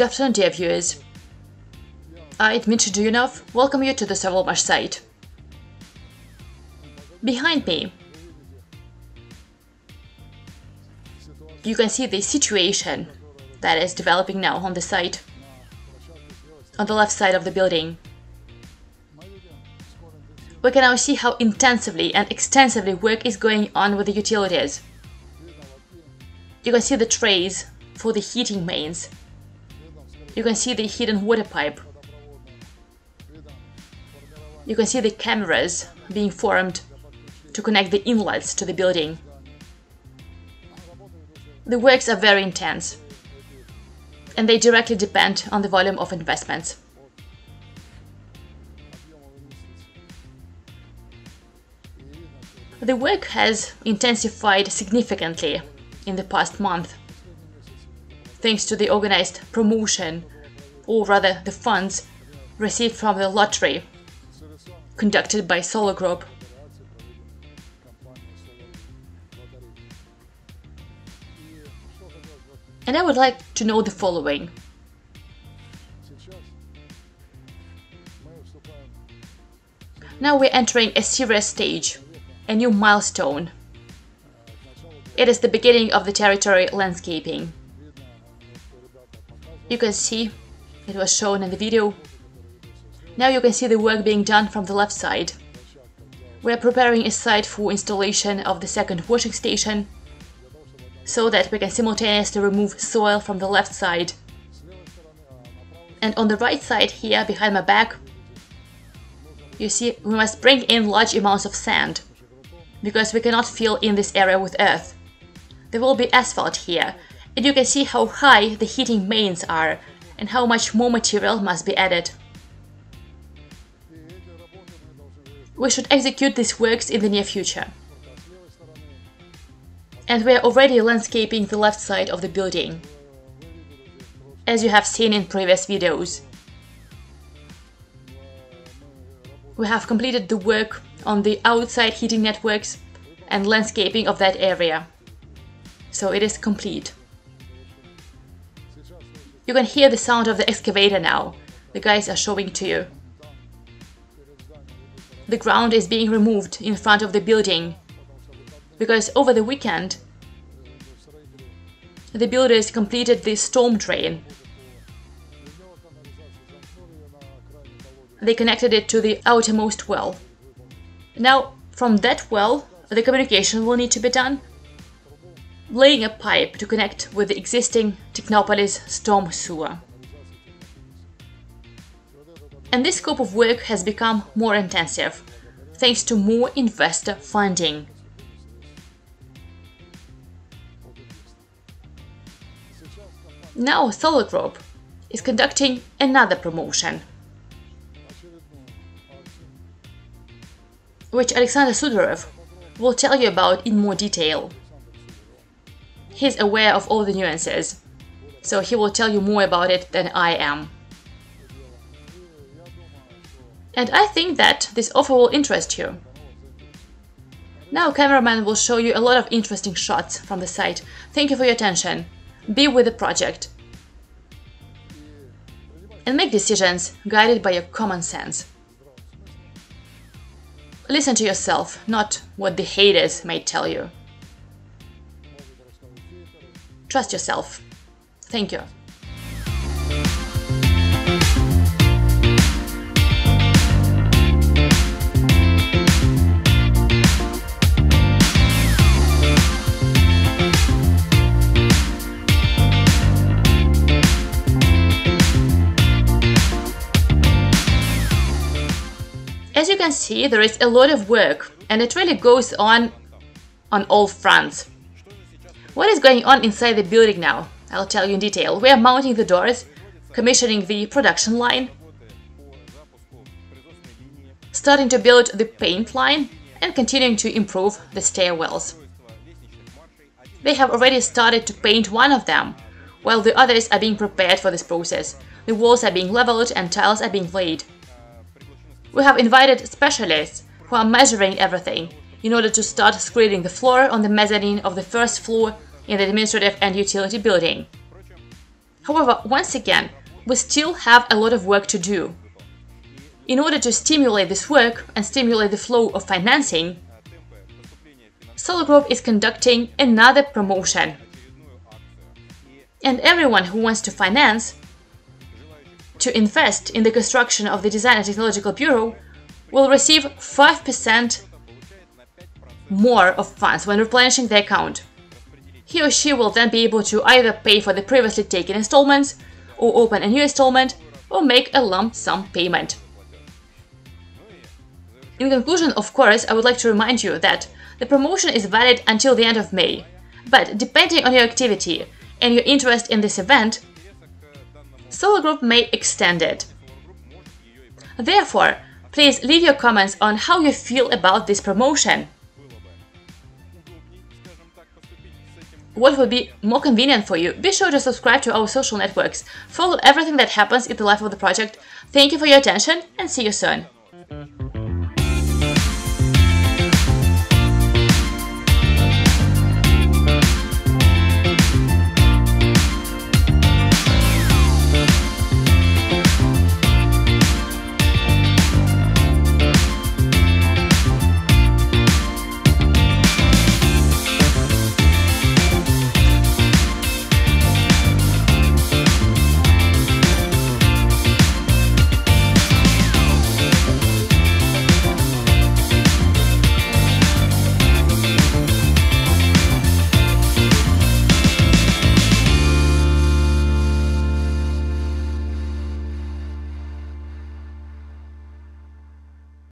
Good afternoon, dear viewers. I, Dmitriy Duyunov, welcome you to the Sovelmash site. Behind me, you can see the situation that is developing now on the site, on the left side of the building. We can now see how intensively and extensively work is going on with the utilities. You can see the trays for the heating mains. You can see the hidden water pipe. You can see the cameras being formed to connect the inlets to the building. The works are very intense, and they directly depend on the volume of investments. The work has intensified significantly in the past month, thanks to the organized promotion, or rather the funds received from the lottery conducted by SolarGroup. And I would like to know the following. Now we're entering a serious stage, a new milestone. It is the beginning of the territory landscaping. You can see, it was shown in the video. Now you can see the work being done from the left side. We are preparing a site for installation of the second washing station, so that we can simultaneously remove soil from the left side. And on the right side here, behind my back, you see we must bring in large amounts of sand, because we cannot fill in this area with earth. There will be asphalt here, and you can see how high the heating mains are and how much more material must be added. We should execute these works in the near future. And we are already landscaping the left side of the building, as you have seen in previous videos. We have completed the work on the outside heating networks and landscaping of that area, so it is complete. You can hear the sound of the excavator now. The guys are showing to you. The ground is being removed in front of the building, because over the weekend the builders completed the storm drain. They connected it to the outermost well. Now, from that well, the communication will need to be done, laying a pipe to connect with the existing Technopolis storm sewer. And this scope of work has become more intensive, thanks to more investor funding. Now SolarGroup is conducting another promotion, which Alexander Sudarev will tell you about in more detail. He's aware of all the nuances, so he will tell you more about it than I am. And I think that this offer will interest you. Now cameraman will show you a lot of interesting shots from the site. Thank you for your attention. Be with the project. And make decisions guided by your common sense. Listen to yourself, not what the haters may tell you. Trust yourself. Thank you. As you can see, there is a lot of work, and it really goes on all fronts. What is going on inside the building now? I'll tell you in detail. We are mounting the doors, commissioning the production line, starting to build the paint line, and continuing to improve the stairwells. They have already started to paint one of them, while the others are being prepared for this process. The walls are being leveled and tiles are being laid. We have invited specialists who are measuring everything, in order to start screening the floor on the mezzanine of the first floor in the administrative and utility building. However, once again, we still have a lot of work to do. In order to stimulate this work and stimulate the flow of financing, SolarGroup is conducting another promotion. And everyone who wants to finance, to invest in the construction of the Design and Technological Bureau, will receive 5% more of funds when replenishing their account. He or she will then be able to either pay for the previously taken installments, or open a new installment, or make a lump sum payment. In conclusion, of course, I would like to remind you that the promotion is valid until the end of May, but depending on your activity and your interest in this event, SolarGroup may extend it. Therefore, please leave your comments on how you feel about this promotion. What would be more convenient for you? Be sure to subscribe to our social networks, follow everything that happens in the life of the project. Thank you for your attention and see you soon!